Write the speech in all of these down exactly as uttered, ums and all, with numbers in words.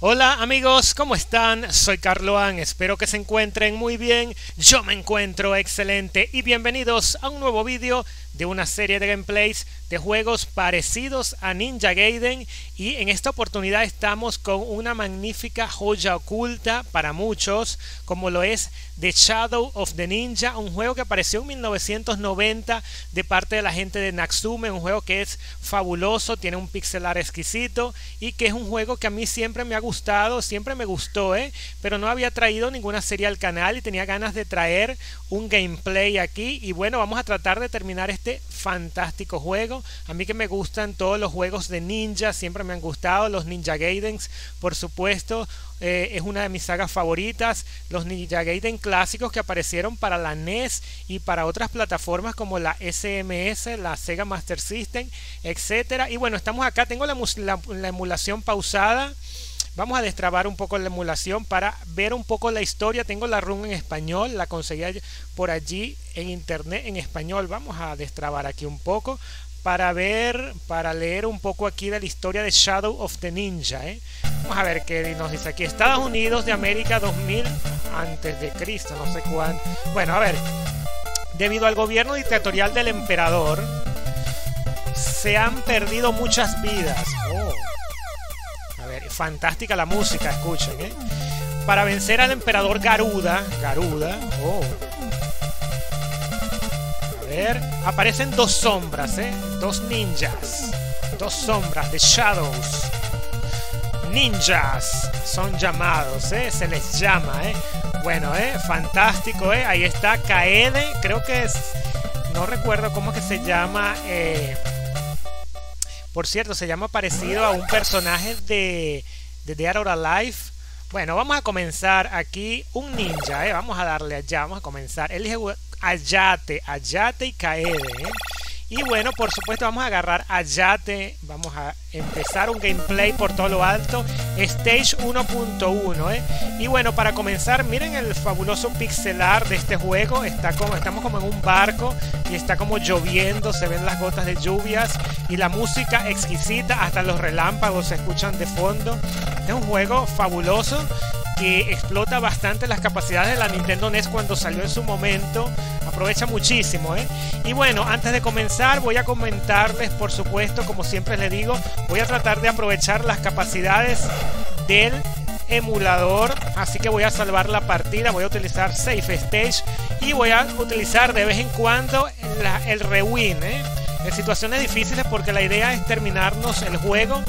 Hola amigos, ¿cómo están? Soy Karluan, espero que se encuentren muy bien, yo me encuentro excelente y bienvenidos a un nuevo vídeo de una serie de gameplays de juegos parecidos a Ninja Gaiden y en esta oportunidad estamos con una magnífica joya oculta para muchos como lo es The Shadow of the Ninja, un juego que apareció en mil novecientos noventa de parte de la gente de Natsume, un juego que es fabuloso, tiene un pixel art exquisito y que es un juego que a mí siempre me ha gustado, siempre me gustó, ¿eh? Pero no había traído ninguna serie al canal y tenía ganas de traer un gameplay aquí y bueno, vamos a tratar de terminar este fantástico juego. A mí que me gustan todos los juegos de ninja, siempre me han gustado los Ninja Gaidens, por supuesto. Eh, es una de mis sagas favoritas, los Ninja Gaiden clásicos que aparecieron para la N E S y para otras plataformas como la S M S, la Sega Master System, etcétera. Y bueno, estamos acá, tengo la, la, la emulación pausada. Vamos a destrabar un poco la emulación para ver un poco la historia. Tengo la run en español, la conseguí por allí en internet en español. Vamos a destrabar aquí un poco para ver, para leer un poco aquí de la historia de Shadow of the Ninja, ¿eh? Vamos a ver qué nos dice aquí. Estados Unidos de América, dos mil antes de Cristo, no sé cuándo. Bueno, a ver. Debido al gobierno dictatorial del emperador, se han perdido muchas vidas. Oh. A ver, fantástica la música, escuchen, ¿eh? Para vencer al emperador Garuda, Garuda, oh. A ver, aparecen dos sombras, ¿eh? Dos ninjas, dos sombras, de Shadows. Ninjas son llamados, ¿eh? Se les llama, ¿eh? Bueno, ¿eh? Fantástico, ¿eh? Ahí está Kaede, creo que es... No recuerdo cómo es que se llama... Eh... Por cierto, se llama parecido a un personaje de The Dead or Alive. Bueno, vamos a comenzar aquí un ninja, ¿eh? Vamos a darle allá, vamos a comenzar. Elige Hayate, Hayate y Kaede, ¿eh? Y bueno, por supuesto vamos a agarrar Hayate. Vamos a empezar un gameplay por todo lo alto. Stage uno punto uno, ¿eh? Y bueno, para comenzar, miren el fabuloso pixelar de este juego. Está como, estamos como en un barco y está como lloviendo, se ven las gotas de lluvias y la música exquisita, hasta los relámpagos se escuchan de fondo. Es un juego fabuloso que explota bastante las capacidades de la Nintendo N E S cuando salió en su momento. Aprovecha muchísimo, ¿eh? Y bueno, antes de comenzar voy a comentarles, por supuesto, como siempre les digo, voy a tratar de aprovechar las capacidades del emulador, así que voy a salvar la partida, voy a utilizar Safe Stage y voy a utilizar de vez en cuando la, el rewind, ¿eh? En situaciones difíciles, porque la idea es terminarnos el juego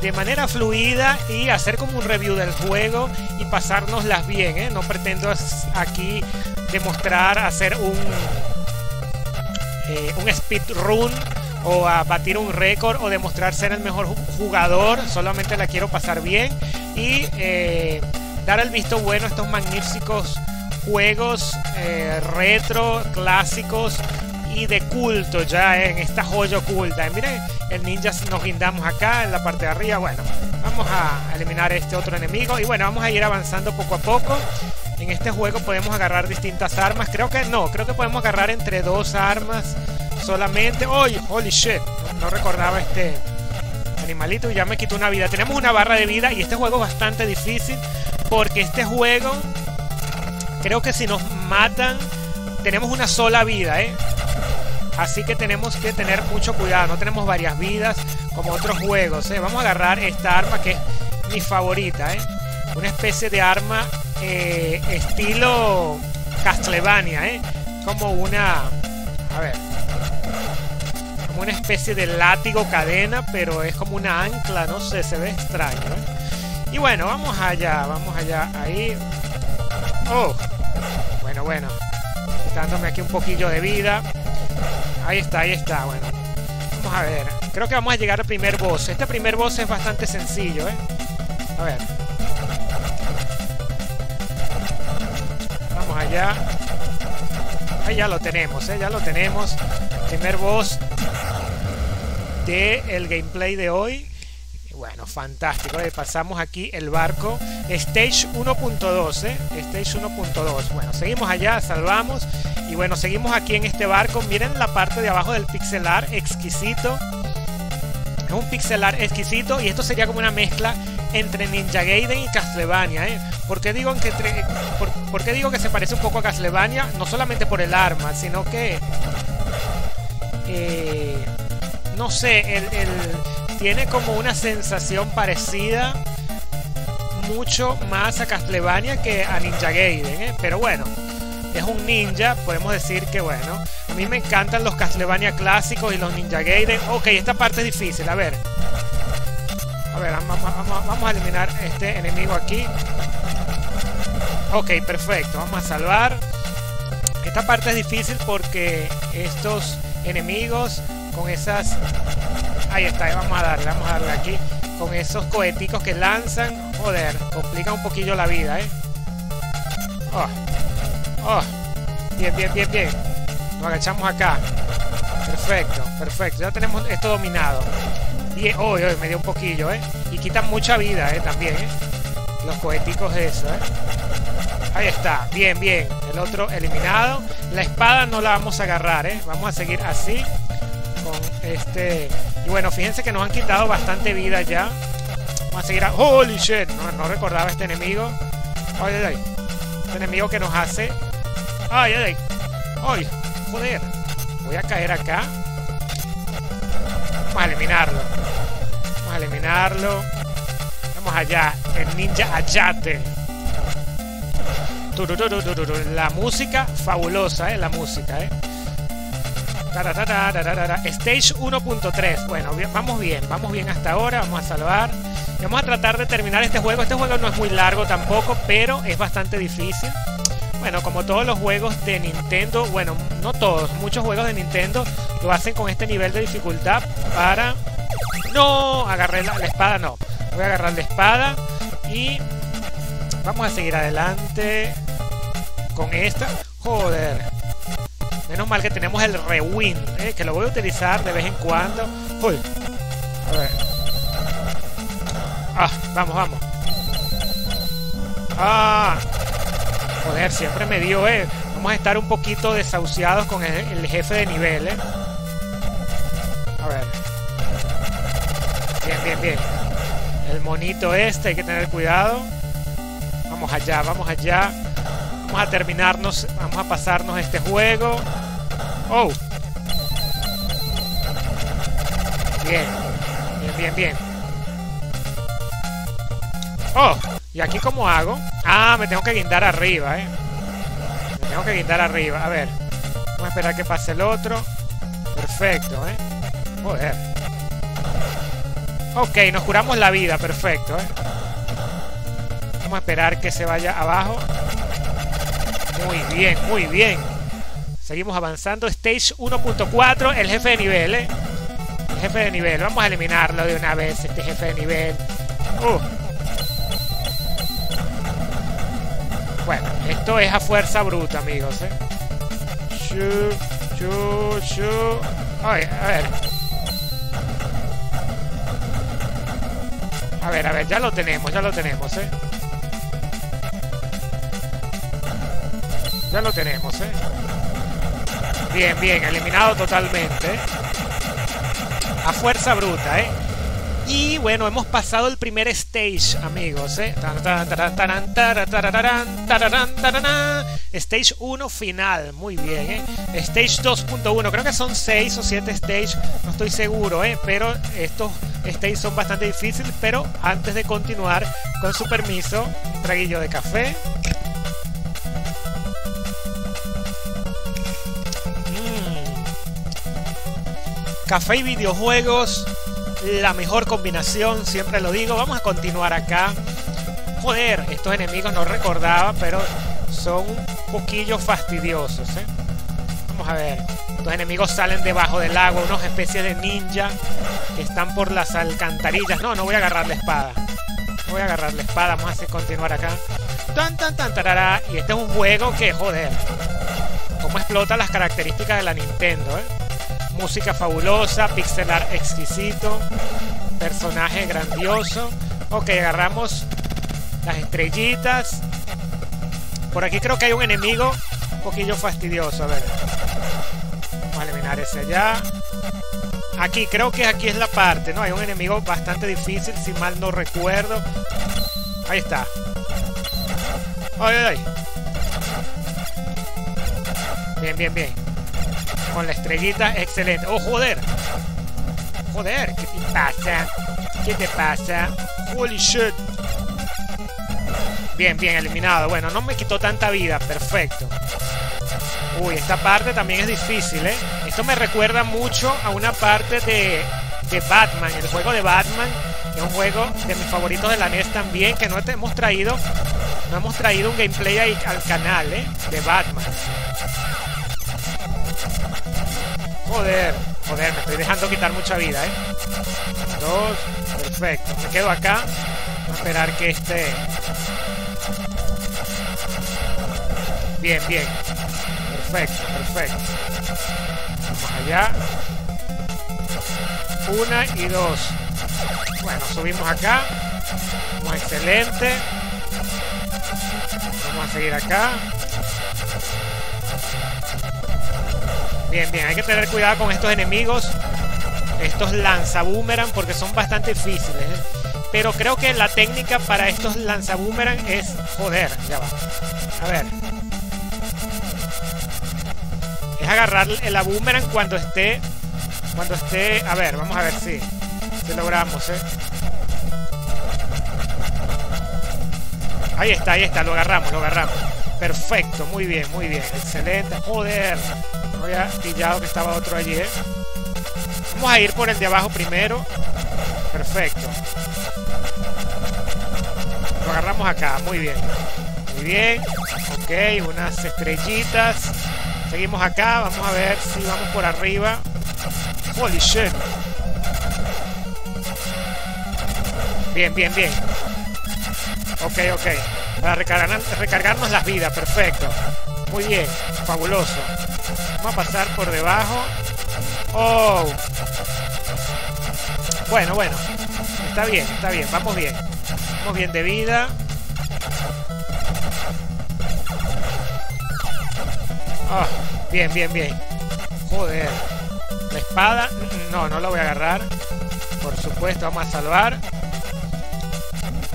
de manera fluida y hacer como un review del juego y pasárnoslas bien, ¿eh? No pretendo aquí demostrar hacer un eh, un speedrun o a batir un récord o demostrar ser el mejor jugador, solamente la quiero pasar bien y eh, dar el visto bueno a estos magníficos juegos eh, retro, clásicos y de culto ya, ¿eh? En esta joya oculta, ¿eh? Miren, el ninja nos guindamos acá en la parte de arriba. Bueno, vamos a eliminar este otro enemigo y bueno, vamos a ir avanzando poco a poco. En este juego podemos agarrar distintas armas, creo que no, creo que podemos agarrar entre dos armas solamente. ¡Oye! ¡Oh, holy shit! No, no recordaba este animalito y ya me quitó una vida. Tenemos una barra de vida y este juego es bastante difícil porque este juego creo que si nos matan tenemos una sola vida, ¿eh? Así que tenemos que tener mucho cuidado, no tenemos varias vidas como otros juegos, ¿eh? Vamos a agarrar esta arma que es mi favorita, ¿eh? Una especie de arma eh, estilo Castlevania, ¿eh? Como una... A ver... Como una especie de látigo cadena, pero es como una ancla, no sé, se ve extraño, ¿eh? Y bueno, vamos allá, vamos allá, ahí... ¡Oh! Bueno, bueno. Quitándome aquí un poquillo de vida... Ahí está, ahí está, bueno. Vamos a ver. Creo que vamos a llegar al primer boss. Este primer boss es bastante sencillo, ¿eh? A ver. Vamos allá. Ahí ya lo tenemos, ¿eh? Ya lo tenemos. Primer boss del gameplay de hoy. Bueno, fantástico, ¿eh? Pasamos aquí el barco. Stage uno punto dos, ¿eh? Stage uno punto dos. Bueno, seguimos allá, salvamos. Y bueno, seguimos aquí en este barco. Miren la parte de abajo del pixelar exquisito. Es un pixelar exquisito y esto sería como una mezcla entre Ninja Gaiden y Castlevania, ¿eh? ¿Por qué digo que, entre, por, por qué digo que se parece un poco a Castlevania? No solamente por el arma, sino que... Eh, no sé, el, el, tiene como una sensación parecida mucho más a Castlevania que a Ninja Gaiden, ¿eh? Pero bueno, es un ninja, podemos decir que bueno. A mí me encantan los Castlevania clásicos y los Ninja Gaiden. Ok, esta parte es difícil, a ver. A ver, vamos, vamos, vamos a eliminar este enemigo aquí. Ok, perfecto, vamos a salvar. Esta parte es difícil porque estos enemigos con esas... Ahí está, vamos a darle, vamos a darle aquí. Con esos coheticos que lanzan, joder, complica un poquillo la vida, ¿eh? Oh, oh, bien, bien, bien, bien. Nos agachamos acá. Perfecto, perfecto, ya tenemos esto dominado. Y oh, oh, me dio un poquillo, ¿eh? Y quitan mucha vida, ¿eh? También, ¿eh? Los coheticos de eso, ¿eh? Ahí está, bien, bien. El otro eliminado. La espada no la vamos a agarrar, ¿eh? Vamos a seguir así. Con este... Y bueno, fíjense que nos han quitado bastante vida ya. Vamos a seguir a... ¡Holy shit! No, no recordaba este enemigo. ¡Ay, ay, ay! Este enemigo que nos hace... ¡Ay, ay, ay! ¡Ay! ¡Joder! Voy a caer acá. Vamos a eliminarlo. Vamos a eliminarlo. Vamos allá. El ninja Hayate. La música fabulosa, ¿eh? La música, ¿eh? Stage uno punto tres. Bueno, bien, vamos bien, vamos bien hasta ahora. Vamos a salvar. Vamos a tratar de terminar este juego. Este juego no es muy largo tampoco, pero es bastante difícil. Bueno, como todos los juegos de Nintendo, bueno, no todos, muchos juegos de Nintendo lo hacen con este nivel de dificultad para... No, agarré la, la espada, no. Voy a agarrar la espada y vamos a seguir adelante con esta. Joder. Menos mal que tenemos el rewind, ¿eh? Que lo voy a utilizar de vez en cuando. Uy. A ver. Ah, vamos, vamos. Ah. Joder, siempre me dio, eh. Vamos a estar un poquito desahuciados con el jefe de nivel, eh. A ver. Bien, bien, bien. El monito este, hay que tener cuidado. Vamos allá, vamos allá. Vamos a terminarnos, vamos a pasarnos este juego. ¡Oh! Bien, bien, bien, bien. ¡Oh! ¿Y aquí cómo hago? Ah, me tengo que guindar arriba, ¿eh? Me tengo que guindar arriba. A ver. Vamos a esperar que pase el otro. Perfecto, ¿eh? Joder. Ok, nos curamos la vida. Perfecto, ¿eh? Vamos a esperar que se vaya abajo. Muy bien, muy bien. Seguimos avanzando. Stage uno punto cuatro, el jefe de nivel, ¿eh? El jefe de nivel. Vamos a eliminarlo de una vez, este jefe de nivel. Uh. Bueno, esto es a fuerza bruta, amigos, ¿eh? Shu, shu, shu. Ay, a ver. A ver, a ver, ya lo tenemos, ya lo tenemos, ¿eh? Ya lo tenemos, ¿eh? Bien, bien, eliminado totalmente, ¿eh? A fuerza bruta, ¿eh? Y bueno, hemos pasado el primer stage, amigos, ¿eh? Stage uno final, muy bien, ¿eh? Stage dos punto uno, creo que son seis o siete stages, no estoy seguro, ¿eh? Pero estos stages son bastante difíciles, pero antes de continuar, con su permiso, un traguillo de café. Mm. Café y videojuegos... La mejor combinación, siempre lo digo. Vamos a continuar acá. Joder, estos enemigos no recordaba, pero son un poquillo fastidiosos, ¿eh? Vamos a ver. Estos enemigos salen debajo del agua, unas especies de ninja que están por las alcantarillas. No, no voy a agarrar la espada. No voy a agarrar la espada, vamos a continuar acá. Tan, tan, tan, tarará. Y este es un juego que, joder, cómo explota las características de la Nintendo, ¿eh? Música fabulosa, pixel art exquisito, personaje grandioso. Ok, agarramos las estrellitas. Por aquí creo que hay un enemigo un poquillo fastidioso. A ver. Vamos a eliminar ese ya. Aquí, creo que aquí es la parte, ¿no? Hay un enemigo bastante difícil, si mal no recuerdo. Ahí está. ¡Ay, ay, ay! Bien, bien, bien. Con la estrellita, excelente. ¡Oh, joder! ¡Joder! ¿Qué te pasa? ¿Qué te pasa? ¡Holy shit! Bien, bien, eliminado. Bueno, no me quitó tanta vida. Perfecto. Uy, esta parte también es difícil, ¿eh? Esto me recuerda mucho a una parte de, de Batman, el juego de Batman, que es un juego de mis favoritos de la N E S también, que no te hemos traído, no hemos traído un gameplay ahí al canal, ¿eh? De Batman. Joder, joder, me estoy dejando quitar mucha vida, ¿eh? Dos, perfecto. Me quedo acá. Voy a esperar que este... Bien, bien. Perfecto, perfecto. Vamos allá. Una y dos. Bueno, subimos acá. Vamos, excelente. Vamos a seguir acá. Bien, bien. Hay que tener cuidado con estos enemigos. Estos lanzaboomerang, porque son bastante difíciles, ¿eh? Pero creo que la técnica para estos lanzaboomerang es... Joder, ya va. A ver. Es agarrar el boomerang cuando esté... Cuando esté... A ver, vamos a ver si... Si logramos, ¿eh? Ahí está, ahí está. Lo agarramos, lo agarramos. Perfecto. Muy bien, muy bien. Excelente. Joder. No había pillado que estaba otro allí, ¿eh? Vamos a ir por el de abajo primero. Perfecto. Lo agarramos acá, muy bien. Muy bien. Ok, unas estrellitas. Seguimos acá, vamos a ver si vamos por arriba. Holy shit. Bien, bien, bien. Ok, ok. Para recargar, recargarnos las vidas, perfecto. Muy bien, fabuloso. Vamos a pasar por debajo. Oh. Bueno, bueno. Está bien, está bien, vamos bien. Vamos bien de vida. Oh, bien, bien, bien. Joder. La espada. No, no la voy a agarrar. Por supuesto, vamos a salvar.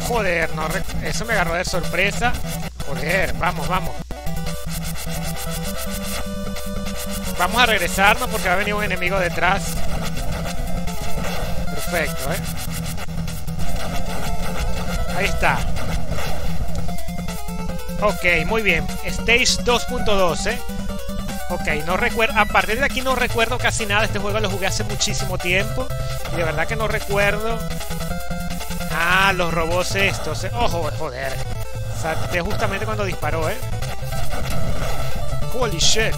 Joder, no. Eso me agarró de sorpresa. Joder, vamos, vamos. Vamos a regresarnos porque va a venir un enemigo detrás. Perfecto, ¿eh? Ahí está. Ok, muy bien. Stage dos punto dos, ¿eh? Ok, no recuerdo... A partir de aquí no recuerdo casi nada. Este juego lo jugué hace muchísimo tiempo. Y de verdad que no recuerdo... Ah, los robots estos. ¿Eh? ¡Oh, joder! O sea, justamente cuando disparó, ¿eh? ¡Holy shit!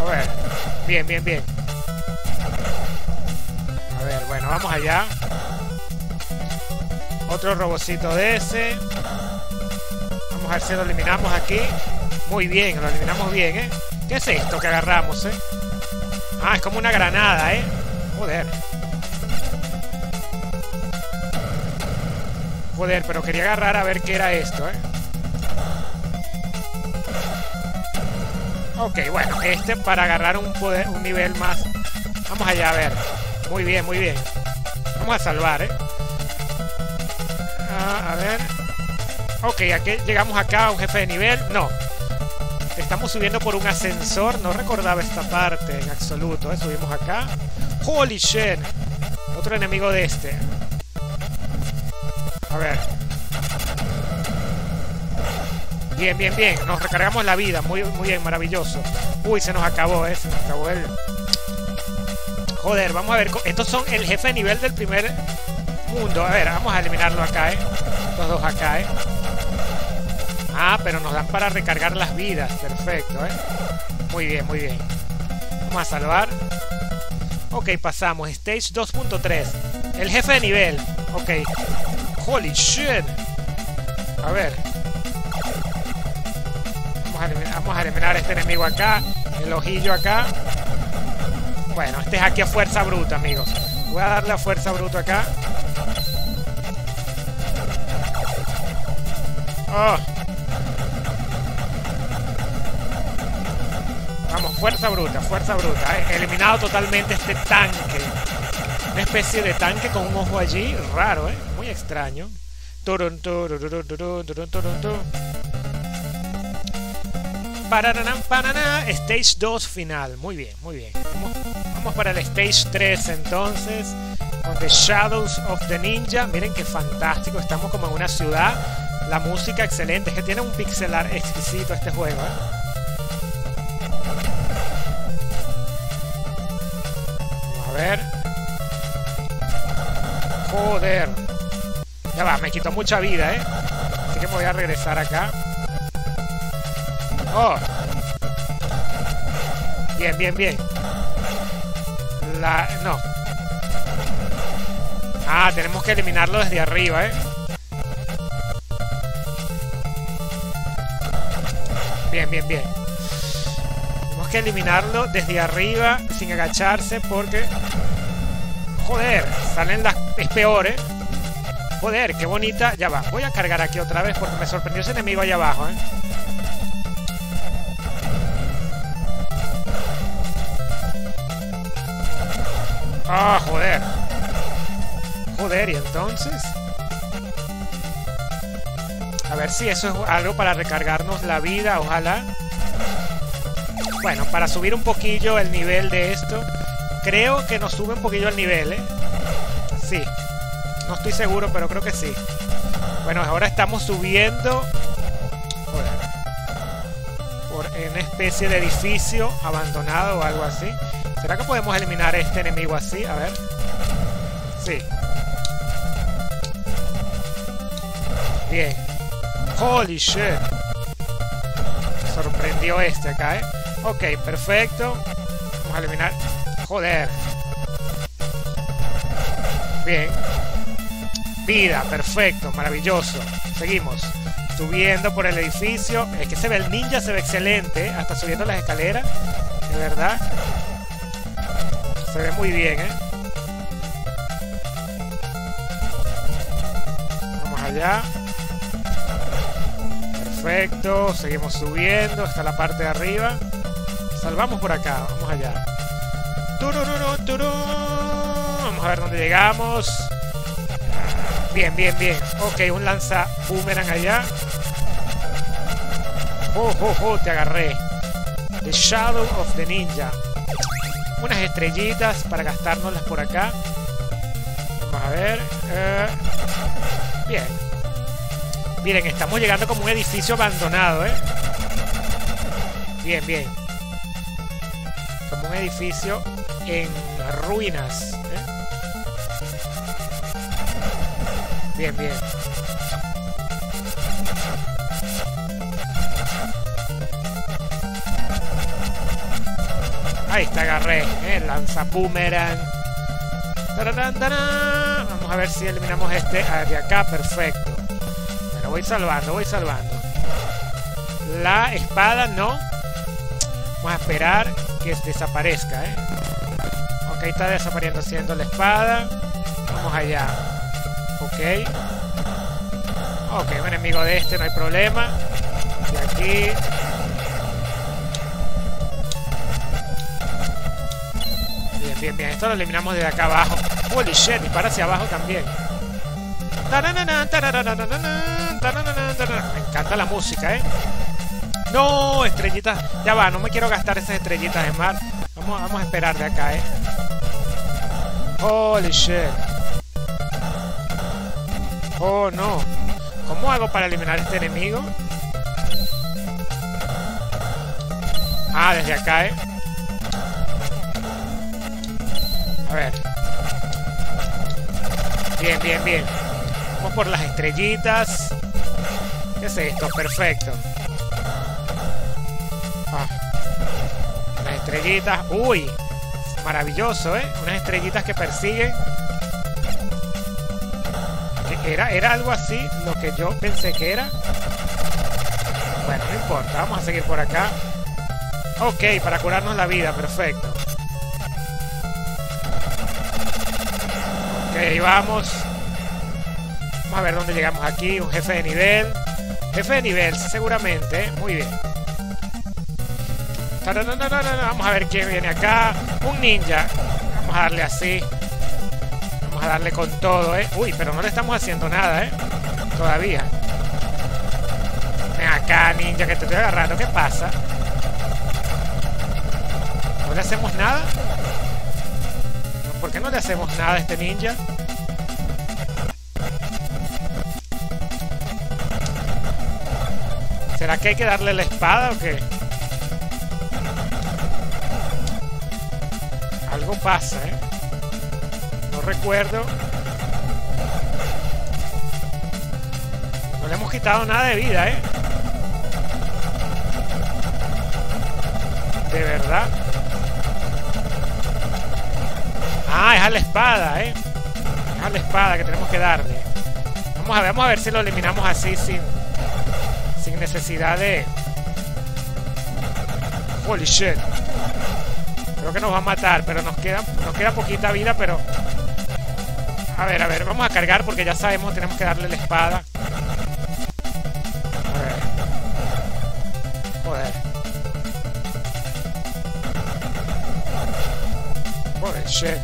A ver. Bien, bien, bien. Bueno, vamos allá. Otro robocito de ese. Vamos a ver si lo eliminamos aquí. Muy bien, lo eliminamos bien, ¿eh? ¿Qué es esto que agarramos, eh? Ah, es como una granada, ¿eh? Joder. Joder, pero quería agarrar a ver qué era esto, ¿eh? Ok, bueno, este para agarrar un, poder, un nivel más. Vamos allá, a ver. Muy bien, muy bien. Vamos a salvar, ¿eh? Ah, a ver. Ok, aquí llegamos acá a un jefe de nivel. No. Estamos subiendo por un ascensor. No recordaba esta parte en absoluto, ¿eh? Subimos acá. ¡Holy shit! Otro enemigo de este. A ver. Bien, bien, bien. Nos recargamos la vida. Muy, muy bien, maravilloso. Uy, se nos acabó, ¿eh? Se nos acabó el... Joder, vamos a ver. Estos son el jefe de nivel del primer mundo. A ver, vamos a eliminarlo acá, ¿eh? Estos dos acá, ¿eh? Ah, pero nos dan para recargar las vidas. Perfecto, ¿eh? Muy bien, muy bien. Vamos a salvar. Ok, pasamos. Stage dos punto tres. El jefe de nivel. Ok. Holy shit. A ver. Vamos a eliminar, vamos a eliminar a este enemigo acá. El ojillo acá. Bueno, este es aquí a fuerza bruta, amigos. Voy a darle a fuerza bruta acá. Oh. Vamos, fuerza bruta, fuerza bruta. He eliminado totalmente este tanque. Una especie de tanque con un ojo allí. Raro, ¿eh? Muy extraño. Turun, turun, turun, turun, turun, turun, turun. Paranam, paranam. Stage dos final. Muy bien, muy bien. Vamos, vamos para el Stage tres entonces. Con The Shadows of the Ninja. Miren qué fantástico. Estamos como en una ciudad. La música excelente. Es que tiene un pixelar exquisito este juego, ¿eh? Ver. Joder. Ya va, me quitó mucha vida, ¿eh? Así que me voy a regresar acá. Oh. Bien, bien, bien. La... No. Ah, tenemos que eliminarlo desde arriba, ¿eh? Bien, bien, bien. Tenemos que eliminarlo desde arriba sin agacharse porque... Joder, salen las... Es peor, ¿eh? Joder, qué bonita. Ya va. Voy a cargar aquí otra vez porque me sorprendió ese enemigo allá abajo, ¿eh? Ah, oh, joder. Joder, ¿y entonces? A ver si eso es algo para recargarnos la vida, ojalá. Bueno, para subir un poquillo el nivel de esto. Creo que nos sube un poquillo el nivel, ¿eh? Sí. No estoy seguro, pero creo que sí. Bueno, ahora estamos subiendo... Por una especie de edificio abandonado o algo así. ¿Será que podemos eliminar a este enemigo así? A ver. Sí. Bien. ¡Holy shit! Me sorprendió este acá, ¿eh? Ok, perfecto. Vamos a eliminar. Joder. Bien. Vida, perfecto, maravilloso. Seguimos. Subiendo por el edificio. Es que se ve el ninja, se ve excelente, ¿eh? Hasta subiendo las escaleras. De verdad. Se ve muy bien, ¿eh? Vamos allá. Perfecto. Seguimos subiendo hasta la parte de arriba. Salvamos por acá, vamos allá. Turururu, turú. Vamos a ver dónde llegamos. Bien, bien, bien. Ok, un lanza boomerang allá. Oh, oh, oh, te agarré. The Shadow of the Ninja. Unas estrellitas para gastárnoslas por acá. Vamos a ver. Eh, bien. Miren, estamos llegando como un edificio abandonado, ¿eh? Bien, bien. Como un edificio en ruinas, ¿eh? Bien, bien. Ahí está, agarré, ¿eh? Lanza boomerang. Vamos a ver si eliminamos este de acá, perfecto. Bueno, voy salvando, voy salvando. La espada no. Vamos a esperar que desaparezca, ¿eh? Ok, está desapareciendo siendo la espada. Vamos allá. Ok. Ok, un enemigo de este, no hay problema. Y aquí... Bien, bien, bien. Esto lo eliminamos desde acá abajo. Holy shit, dispara hacia abajo también. Me encanta la música, ¿eh? No, estrellitas. Ya va, no me quiero gastar esas estrellitas de mar. Vamos, vamos a esperar de acá, eh. Holy shit. Oh, no. ¿Cómo hago para eliminar a este enemigo? Ah, desde acá, eh. A ver. Bien, bien, bien. Vamos por las estrellitas. ¿Qué es esto? Perfecto. Estrellitas, uy, maravilloso, ¿eh? Unas estrellitas que persiguen. Era, era algo así lo que yo pensé que era. Bueno, no importa, vamos a seguir por acá. Ok, para curarnos la vida, perfecto. Ok, vamos. Vamos a ver dónde llegamos aquí. Un jefe de nivel. Jefe de nivel, seguramente, ¿eh? Muy bien. No, no, no, no, no, no. Vamos a ver quién viene acá. Un ninja. Vamos a darle así. Vamos a darle con todo, ¿eh? Uy, pero no le estamos haciendo nada, ¿eh? Todavía. Ven acá, ninja, que te estoy agarrando. ¿Qué pasa? ¿No le hacemos nada? ¿Por qué no le hacemos nada a este ninja? ¿Será que hay que darle la espada o qué? Algo pasa, ¿eh? No recuerdo. No le hemos quitado nada de vida, ¿eh? De verdad. Ah, es a la espada, ¿eh? Es a la espada que tenemos que darle. Vamos a ver, vamos a ver si lo eliminamos así sin... sin necesidad de... Holy shit. Creo que nos va a matar, pero nos queda, nos queda poquita vida, pero... A ver, a ver, vamos a cargar porque ya sabemos, tenemos que darle la espada. A ver. Joder. Holy shit.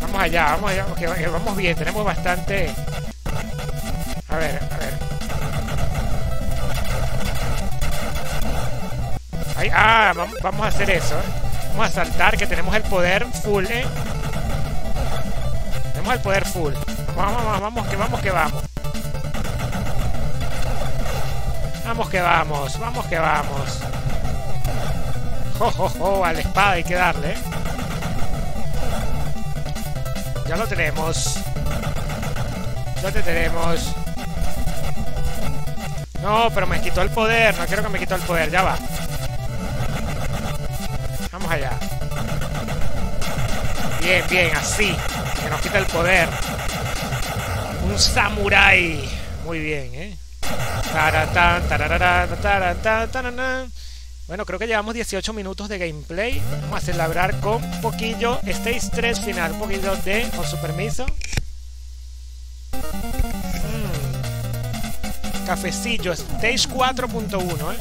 Vamos allá, vamos allá, okay, okay, vamos bien, tenemos bastante... A ver, a ver. Ay, ah, vamos, vamos a hacer eso, ¿eh? Vamos a saltar, que tenemos el poder full, ¿eh? Tenemos el poder full. Vamos, vamos, vamos, que vamos, que vamos. Vamos, que vamos, vamos, que vamos. Jo, jo, jo, a la espada hay que darle, ¿eh? Ya lo tenemos. Ya te tenemos. No, pero me quitó el poder. No quiero que me quitó el poder. Ya va. Vamos allá. Bien, bien. Así. Que nos quita el poder. Un samurái. Muy bien, ¿eh? Bueno, creo que llevamos dieciocho minutos de gameplay. Vamos a celebrar con un poquillo Stage tres final. Un poquillo de... Con su permiso. Cafecillo, Stage cuatro punto uno, ¿eh?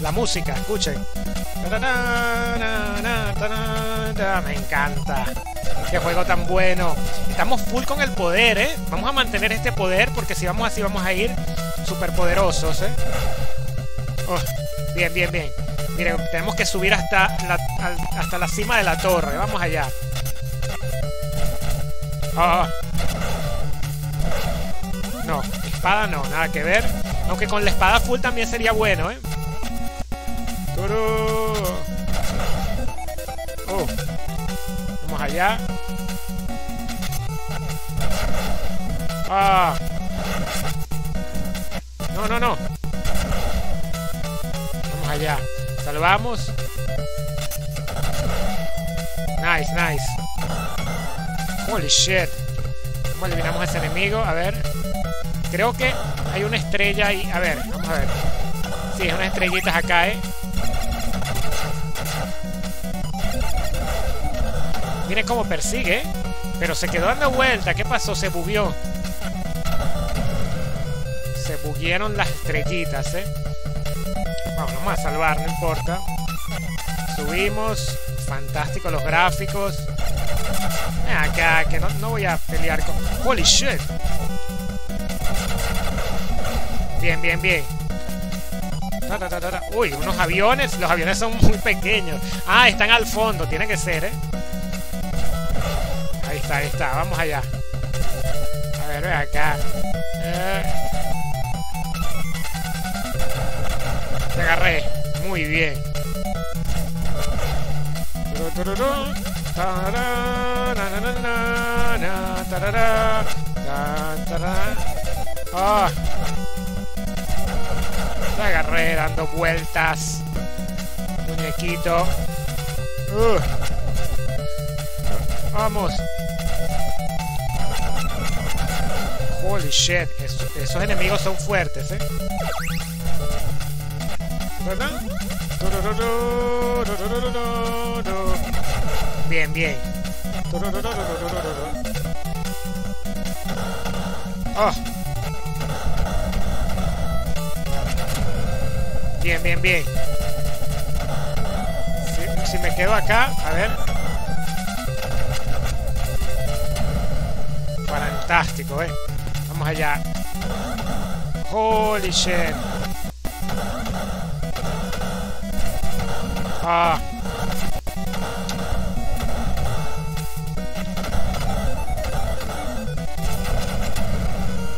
La música, escuchen. Me encanta. Qué juego tan bueno. Estamos full con el poder, ¿eh? Vamos a mantener este poder porque si vamos así vamos a ir súper poderosos, ¿eh? Oh, bien, bien, bien. Miren, tenemos que subir hasta la, hasta la cima de la torre. Vamos allá. Oh. No, espada no, nada que ver. Aunque con la espada full también sería bueno, ¿eh? ¡Turu! Oh. Vamos allá. Ah. No, no, no. Vamos allá. Salvamos. Nice, nice. Holy shit. ¿Cómo eliminamos a ese enemigo? A ver. Creo que hay una estrella ahí. A ver, vamos a ver. Sí, hay unas estrellitas acá, ¿eh? Miren cómo persigue. Pero se quedó dando vuelta. ¿Qué pasó? Se bugueó. Se buguearon las estrellitas, ¿eh? Vamos, vamos a salvar, no importa. Subimos. Fantástico los gráficos. Ven acá, que no, no voy a pelear con... ¡Holy shit! Bien, bien, bien. Ta, ta, ta, ta. Uy, unos aviones. Los aviones son muy pequeños. Ah, están al fondo. Tiene que ser, ¿eh? Ahí está, ahí está. Vamos allá. A ver, ven acá. Eh. Te agarré. Muy bien. Ah. Te agarré dando vueltas, muñequito. Uh. Vamos. Holy shit, es, esos enemigos son fuertes, ¿eh? Bien, bien. ¡Oh! Bien, bien, bien. Si, si me quedo acá, a ver. Fantástico, eh. Vamos allá. Holy shit. Ah.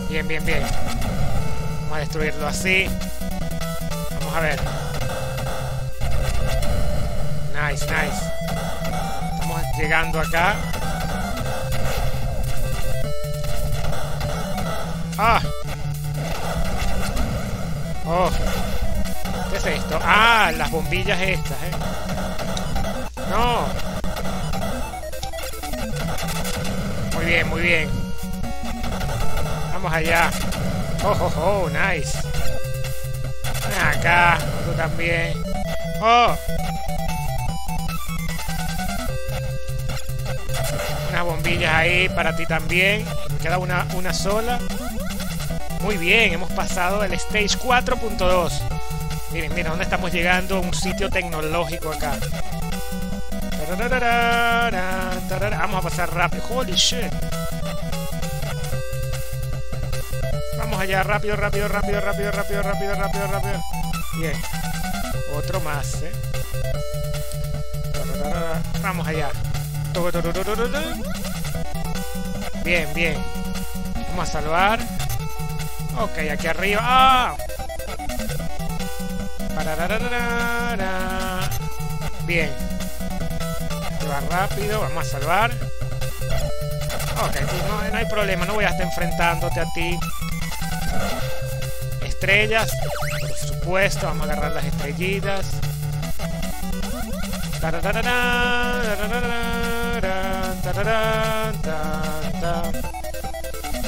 Bien, bien, bien. Vamos a destruirlo así. Vamos a ver. Nice, nice. Estamos llegando acá. Ah. Oh. ¿Qué es esto? Ah, las bombillas estas, eh. No. Muy bien, muy bien. Vamos allá. Oh, oh, oh, nice. Acá, tú también. Oh. Unas bombillas ahí para ti también. Me queda una, una sola. Muy bien, hemos pasado el Stage cuatro punto dos. Miren, miren, ¿dónde estamos llegando? Un sitio tecnológico acá. Vamos a pasar rápido. Holy shit. Vamos allá, rápido, rápido, rápido, rápido, rápido, rápido, rápido, rápido. Bien. Otro más, ¿eh? Vamos allá. Bien, bien. Vamos a salvar. Ok, aquí arriba. ¡Ah! Bien. Esto va rápido. Vamos a salvar. Ok, no, no hay problema. No voy a estar enfrentándote a ti. Estrellas. Por supuesto. Vamos a agarrar las estrellitas.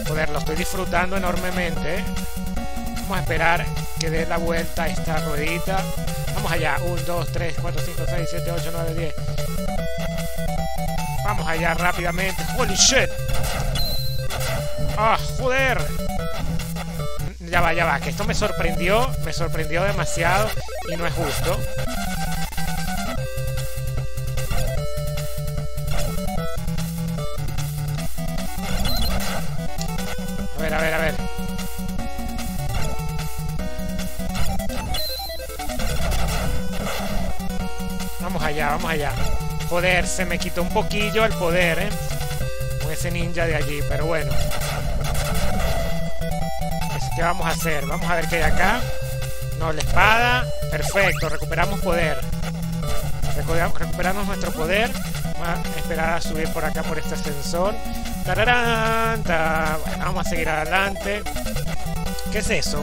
Joder, lo estoy disfrutando enormemente, ¿eh? Vamos a esperar que dé la vuelta a esta ruedita. Vamos allá. uno, dos, tres, cuatro, cinco, seis, siete, ocho, nueve, diez. Vamos allá rápidamente. ¡Holy shit! ¡Ah, joder! Ya va, ya va. Que esto me sorprendió. Me sorprendió demasiado. Y no es justo. A ver, a ver. Vamos allá, vamos allá. Joder, se me quitó un poquillo el poder, ¿eh? Con ese ninja de allí, pero bueno. Pues, ¿qué vamos a hacer? Vamos a ver qué hay acá. No, la espada. Perfecto, recuperamos poder. Recuperamos nuestro poder. Vamos a esperar a subir por acá, por este ascensor. Tararán, ta... bueno, vamos a seguir adelante. ¿Qué es eso?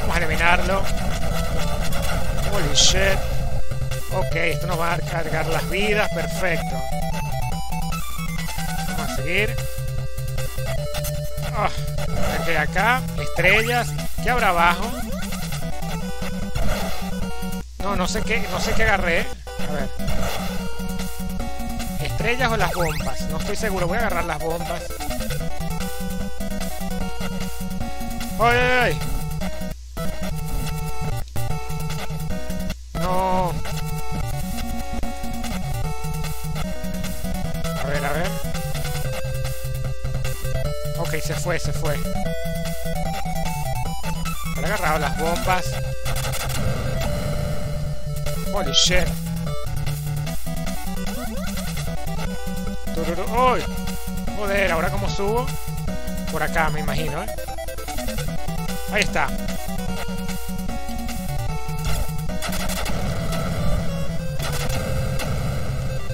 Vamos a eliminarlo. Holy shit. Ok, esto nos va a cargar las vidas. Perfecto. Vamos a seguir. Oh, aquí acá. Estrellas. ¿Qué habrá abajo? No, no sé qué, no sé qué agarré. A ver. ¿Estrellas o las bombas? No estoy seguro. Voy a agarrar las bombas. ¡Ay, ay, ay! No. A ver, a ver. Ok, se fue, se fue. He agarrado las bombas. Holy shit. ¡Uy! Joder, ¿ahora cómo subo? Por acá, me imagino, ¿eh? Ahí está.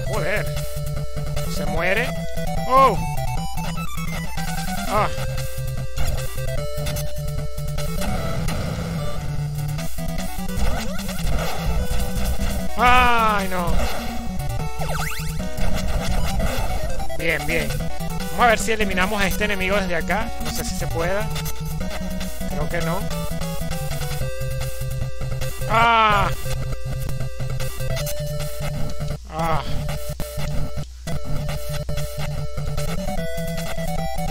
Joder. Se muere. ¡Oh! ¡Ah! ¡Ay, no! Bien, bien. Vamos a ver si eliminamos a este enemigo desde acá. No sé si se pueda. Creo que no. ¡Ah! ¡Ah!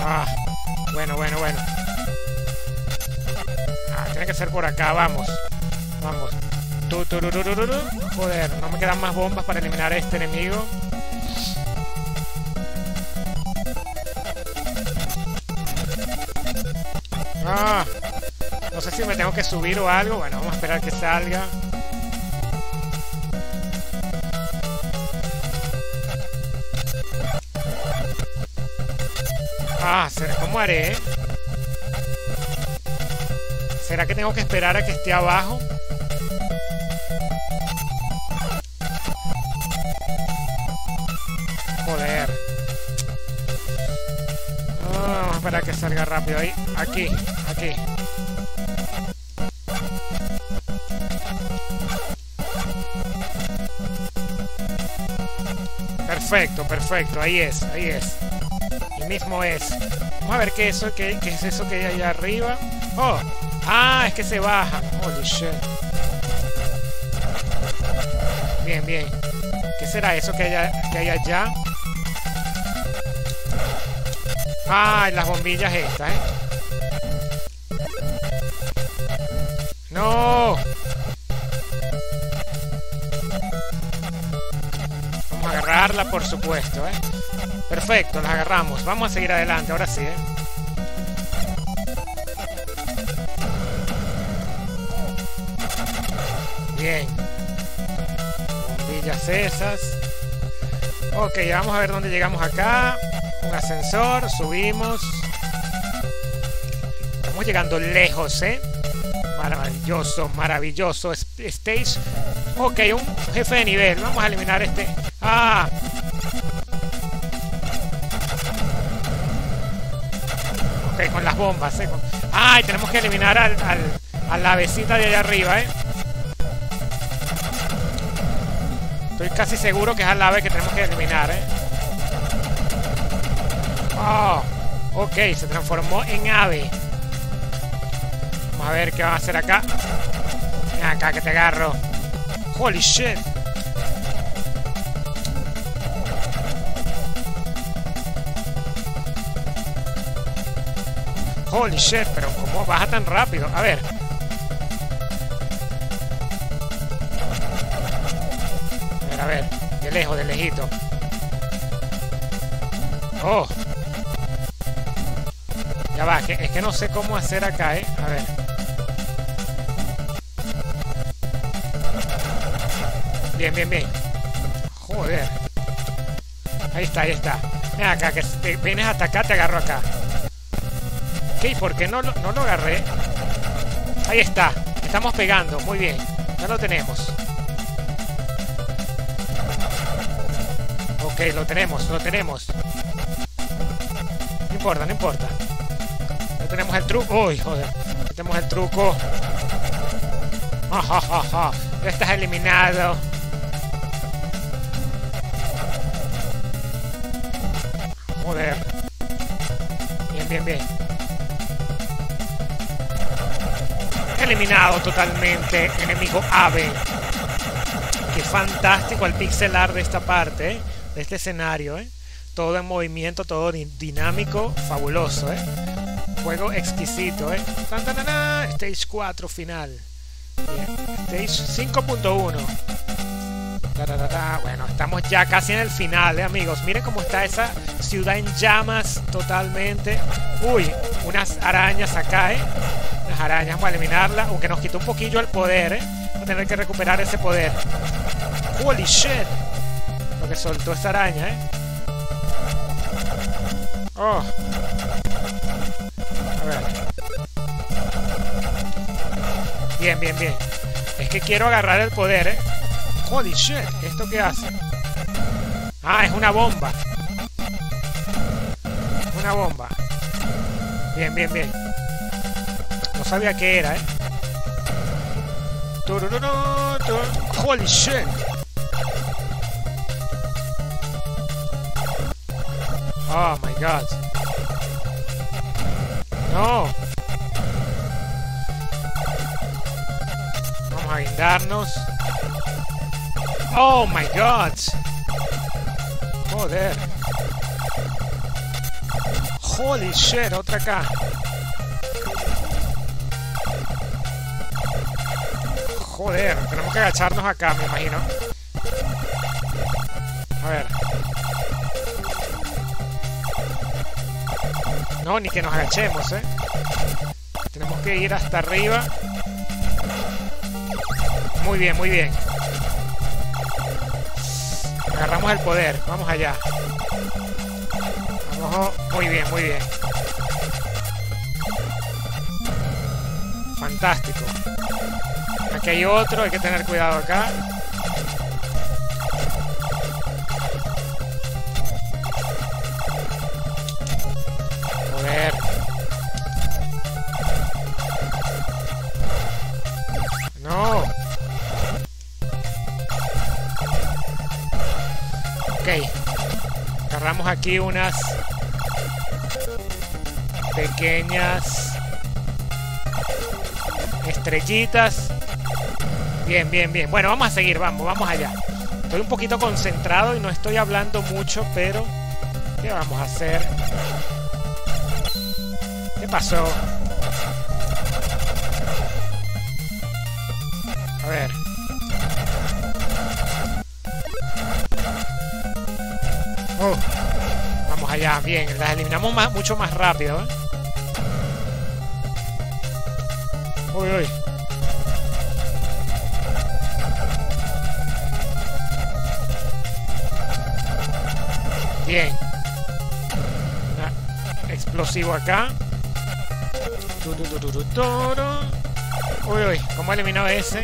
Ah, bueno, bueno, bueno. Ah, tiene que ser por acá, vamos. Vamos. Joder, no me quedan más bombas para eliminar a este enemigo. Ah, no sé si me tengo que subir o algo. Bueno, vamos a esperar que salga. Ah, ¿cómo haré? ¿Será que tengo que esperar a que esté abajo? Joder. Oh, para que salga rápido ahí. Aquí, aquí. Perfecto, perfecto. Ahí es, ahí es. Mismo es. Vamos a ver qué es eso, qué, qué es eso que hay allá arriba. Oh, ah, es que se baja. Holy shit. Bien, bien. ¿Qué será eso que hay, que hay allá? Ah, las bombillas estas, ¿eh? No. Vamos a agarrarla, por supuesto, ¿eh? Perfecto, las agarramos. Vamos a seguir adelante, ahora sí, ¿eh? Bien. Bombillas esas. Ok, vamos a ver dónde llegamos acá. Un ascensor, subimos. Estamos llegando lejos, ¿eh? Maravilloso, maravilloso stage. Ok, un jefe de nivel. Vamos a eliminar este... ¡Ah! Ok, con las bombas, eh. Con... ¡Ay! Ah, tenemos que eliminar al, al, a la avecita de allá arriba, eh. Estoy casi seguro que es al ave que tenemos que eliminar, eh. Oh, ok, se transformó en ave. Vamos a ver qué va a hacer acá. Ven acá que te agarro. Holy shit. Holy shit, pero ¿cómo baja tan rápido? A ver. A ver, a ver. De lejos, de lejito. Oh. Ya va, que, es que no sé cómo hacer acá, ¿eh? A ver. Bien, bien, bien. Joder. Ahí está, ahí está. Ven acá, que si te vienes hasta acá, te agarro acá. ¿Y por qué no lo, no lo agarré? Ahí está. Estamos pegando. Muy bien. Ya lo tenemos. Ok, lo tenemos. Lo tenemos. No importa, no importa. Ya tenemos el truco. Uy, joder. Ya tenemos el truco. Ja, ja, ja, ja. Ya estás eliminado. Joder. Bien, bien, bien. Eliminado totalmente, enemigo ave. Qué fantástico el pixel art de esta parte, ¿eh? De este escenario, ¿eh? Todo en movimiento, todo dinámico, fabuloso, ¿eh? Juego exquisito, ¿eh? Tan, tan, tan, tan. Stage cuatro final. Bien. Stage cinco punto uno. Bueno, estamos ya casi en el final, ¿eh, amigos? Miren cómo está esa ciudad en llamas totalmente. Uy, unas arañas acá, ¿eh? Las arañas, vamos a eliminarlas, aunque nos quitó un poquillo el poder, ¿eh? Vamos a tener que recuperar ese poder. Holy shit, lo que soltó esa araña, ¿eh? Oh. A ver. Bien, bien, bien. Es que quiero agarrar el poder, ¿eh? Holy shit, ¿esto qué hace? Ah, es una bomba. Una bomba. Bien, bien, bien. No sabía qué era, eh. Holy shit. Oh my god. No. Vamos a guindarnos. Oh my god. Joder. Holy shit, otra acá. Joder, tenemos que agacharnos acá, me imagino. A ver. No, ni que nos agachemos, eh. Tenemos que ir hasta arriba. Muy bien, muy bien. Agarramos el poder, vamos allá. Vamos, muy bien, muy bien. Fantástico. Aquí hay otro, hay que tener cuidado acá. Joder. No. Ok. Agarramos aquí unas pequeñas estrellitas. Bien, bien, bien. Bueno, vamos a seguir, vamos, vamos allá. Estoy un poquito concentrado y no estoy hablando mucho, pero... ¿qué vamos a hacer? ¿Qué pasó? A ver. Oh. Vamos allá, bien. Las eliminamos más, mucho más rápido, ¿eh? Uy, uy. Bien. Explosivo acá. Uy, uy. ¿Cómo he eliminado ese?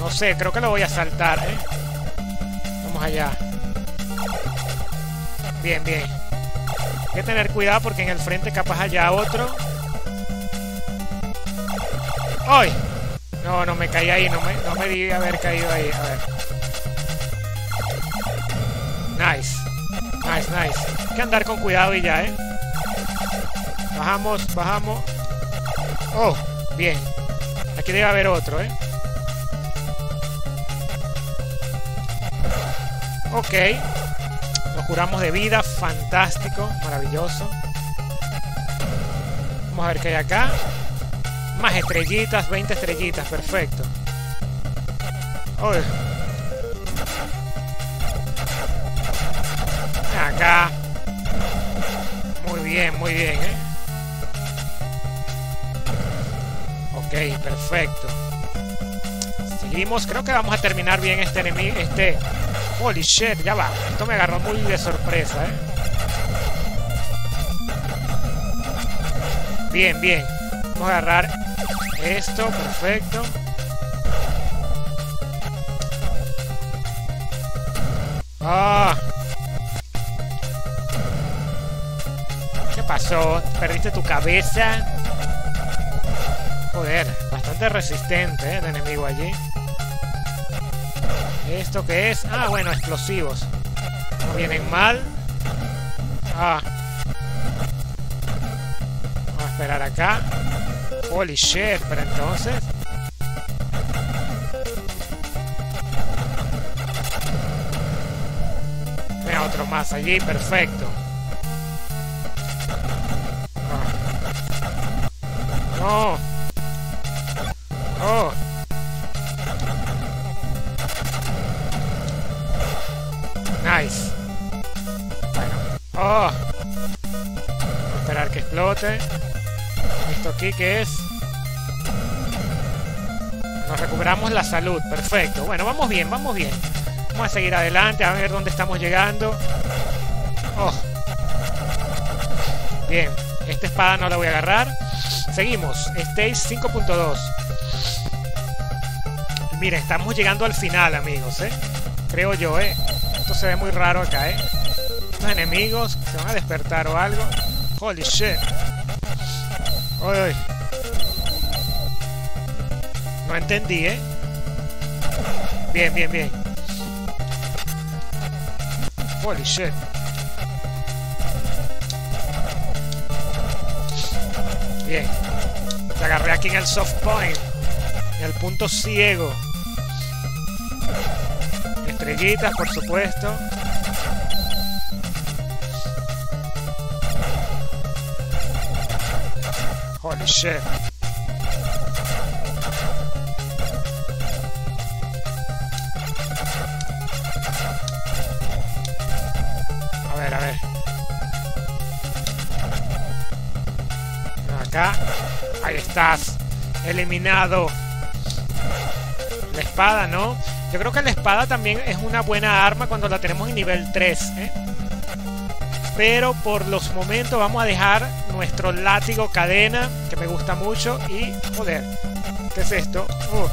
No sé, creo que lo voy a saltar, ¿eh? Vamos allá. Bien, bien. Hay que tener cuidado porque en el frente capaz haya otro. ¡Ay! No, no me caí ahí. No me, no me debí haber caído ahí. A ver. Nice, nice, nice. Hay que andar con cuidado y ya, ¿eh? Bajamos, bajamos. Oh, bien. Aquí debe haber otro, ¿eh? Ok. Nos curamos de vida. Fantástico. Maravilloso. Vamos a ver qué hay acá. Más estrellitas. veinte estrellitas. Perfecto. Oh. Acá. Muy bien, muy bien, ¿eh? Ok, perfecto. Seguimos. Creo que vamos a terminar bien este enemigo. Este... Holy shit, ya va. Esto me agarró muy de sorpresa, ¿eh? Bien, bien. Vamos a agarrar esto. Perfecto. Ah... pasó? ¿Perdiste tu cabeza? Joder, bastante resistente, ¿eh? El enemigo allí. ¿Esto qué es? Ah, bueno, explosivos. No vienen mal. Ah. Vamos a esperar acá. Holy shit, pero entonces... mira, otro más allí, perfecto. Oh. Oh. Nice. Bueno. Oh. Voy a esperar que explote. ¿Esto aquí qué es? Nos recuperamos la salud. Perfecto. Bueno, vamos bien, vamos bien. Vamos a seguir adelante, a ver dónde estamos llegando. Oh. Bien. Esta espada no la voy a agarrar. Seguimos, stage cinco punto dos. Miren, estamos llegando al final, amigos, ¿eh? Creo yo, ¿eh? Esto se ve muy raro acá, ¿eh? Estos enemigos se van a despertar o algo. Holy shit. Uy, uy. No entendí, ¿eh? Bien, bien, bien. Holy shit. Bien, te agarré aquí en el soft point, en el punto ciego. Estrellitas, por supuesto. Holy shit. A ver, a ver. Acá. Ahí estás. Eliminado. La espada, ¿no? Yo creo que la espada también es una buena arma cuando la tenemos en nivel tres, ¿eh? Pero por los momentos vamos a dejar nuestro látigo cadena, que me gusta mucho, y... joder, ¿qué es esto? Uh.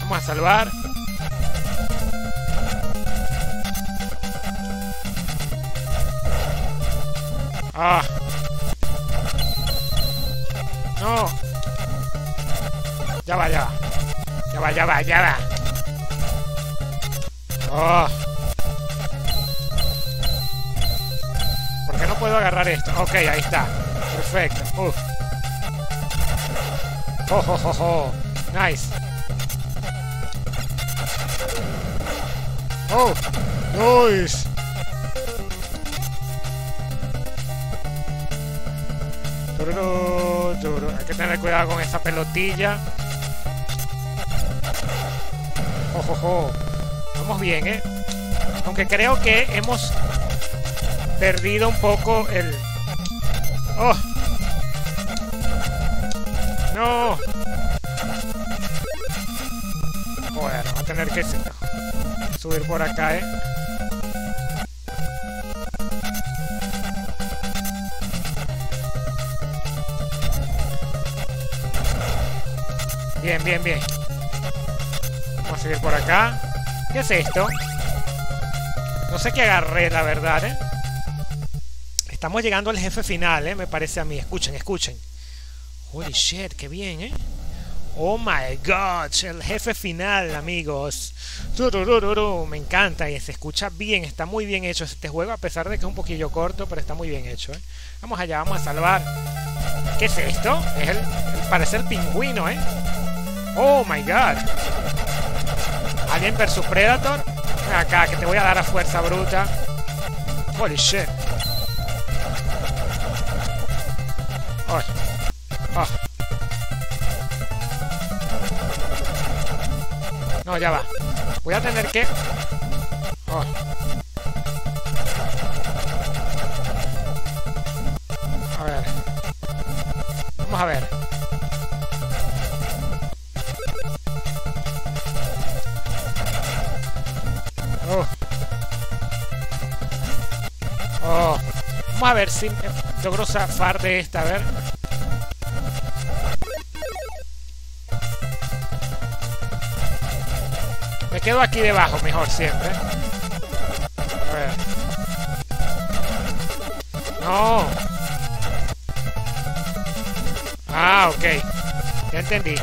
Vamos a salvar. Ah. No. Ya va, ya va. Ya va, ya va, ya va. Oh. ¿Por qué no puedo agarrar esto? Ok, ahí está. Perfecto. Uf. Oh, oh, oh, oh. Nice. Oh. Nice. Tururú, tururú. Hay que tener cuidado con esa pelotilla. Ojojo, vamos bien, ¿eh? Aunque creo que hemos perdido un poco el... ¡Oh! ¡No! Bueno, va a tener que subir por acá, ¿eh? Bien, bien, bien. Vamos a seguir por acá. ¿Qué es esto? No sé qué agarré, la verdad, ¿eh? Estamos llegando al jefe final, ¿eh? Me parece a mí. Escuchen, escuchen. Holy shit, qué bien, ¿eh? Oh my god, el jefe final, amigos. Me encanta y se escucha bien. Está muy bien hecho este juego, a pesar de que es un poquillo corto, pero está muy bien hecho, ¿eh? Vamos allá, vamos a salvar. ¿Qué es esto? Es el, parece el pingüino, ¿eh? Oh my god. Alien versus Predator. Ven acá, que te voy a dar a fuerza bruta. Holy shit. Oh. Oh. No, ya va. Voy a tener que... Oh. A ver. Vamos a ver. A ver si logro zafar de esta, a ver. Me quedo aquí debajo, mejor siempre. A ver. No. Ah, ok. Ya entendí.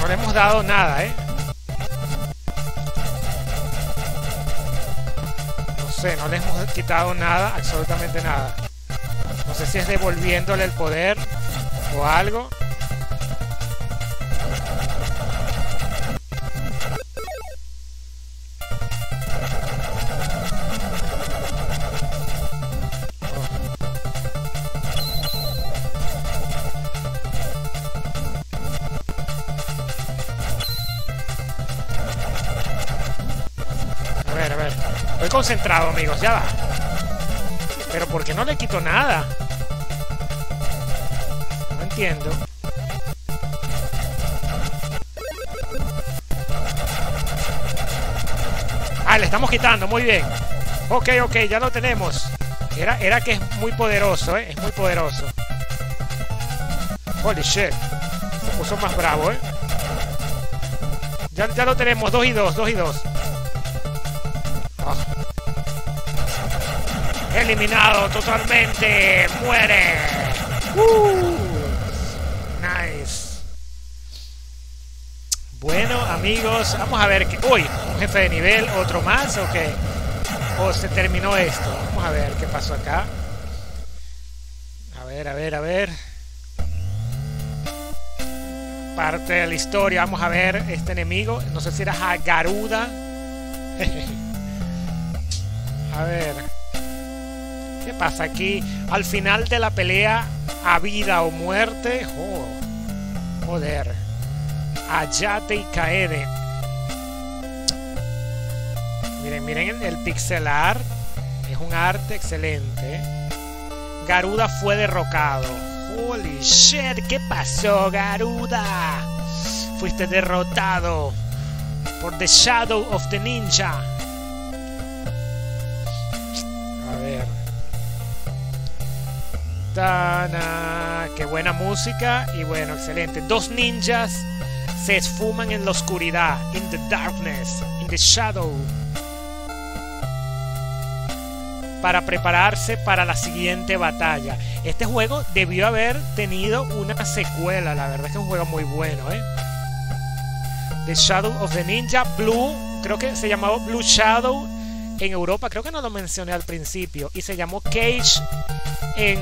No le hemos dado nada, ¿eh? No le hemos quitado nada, absolutamente nada. No sé si es devolviéndole el poder o algo. Concentrado, amigos, ya va. Pero ¿por qué no le quito nada? No entiendo. Ah, le estamos quitando, muy bien. Ok, ok, ya lo tenemos. Era, era que es muy poderoso, ¿eh? Es muy poderoso. Holy shit. Se puso más bravo, ¿eh? Ya, ya lo tenemos, dos y dos, dos y dos. Eliminado totalmente. Muere. Uh, nice. Bueno, amigos, vamos a ver que... Uy, un jefe de nivel, otro más, ¿o qué? O se terminó esto. Vamos a ver qué pasó acá. A ver, a ver, a ver. Parte de la historia. Vamos a ver este enemigo. No sé si era Garuda. A ver. ¿Qué pasa aquí? Al final de la pelea, a vida o muerte. Oh, joder. Hayate y Kaede. Miren, miren el, el pixelar. Es un arte excelente. Garuda fue derrocado. Holy shit, ¿qué pasó, Garuda? Fuiste derrotado por The Shadow of the Ninja. A ver. Tana. Qué buena música. Y bueno, excelente. Dos ninjas se esfuman en la oscuridad. In the darkness. In the shadow. Para prepararse para la siguiente batalla. Este juego debió haber tenido una secuela. La verdad es que es un juego muy bueno, ¿eh? The Shadow of the Ninja. Blue, creo que se llamaba Blue Shadow en Europa. Creo que no lo mencioné al principio. Y se llamó Kage en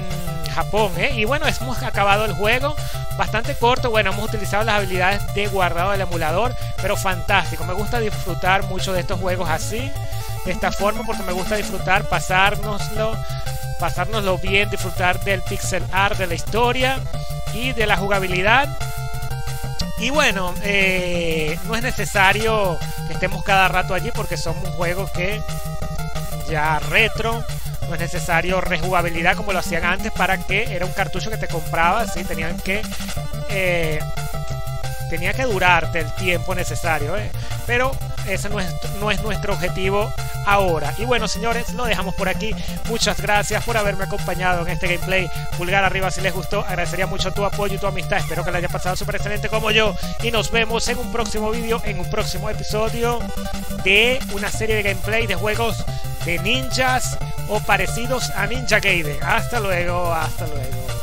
Japón, ¿eh? Y bueno, hemos acabado el juego. Bastante corto. Bueno, hemos utilizado las habilidades de guardado del emulador. Pero fantástico. Me gusta disfrutar mucho de estos juegos así. De esta forma, porque me gusta disfrutar, pasárnoslo, pasárnoslo bien, disfrutar del pixel art, de la historia y de la jugabilidad. Y bueno, eh, no es necesario que estemos cada rato allí porque son un juego que ya retro. No es necesario rejugabilidad como lo hacían antes, para que era un cartucho que te comprabas, ¿sí? Tenían que... Eh, tenía que durarte el tiempo necesario, ¿eh? Pero ese no es, no es nuestro objetivo ahora. Y bueno, señores, lo dejamos por aquí. Muchas gracias por haberme acompañado en este gameplay. Pulgar arriba si les gustó. Agradecería mucho tu apoyo y tu amistad. Espero que la hayan pasado súper excelente como yo. Y nos vemos en un próximo vídeo, en un próximo episodio de una serie de gameplay de juegos de ninjas o parecidos a Ninja Gaiden. Hasta luego, hasta luego.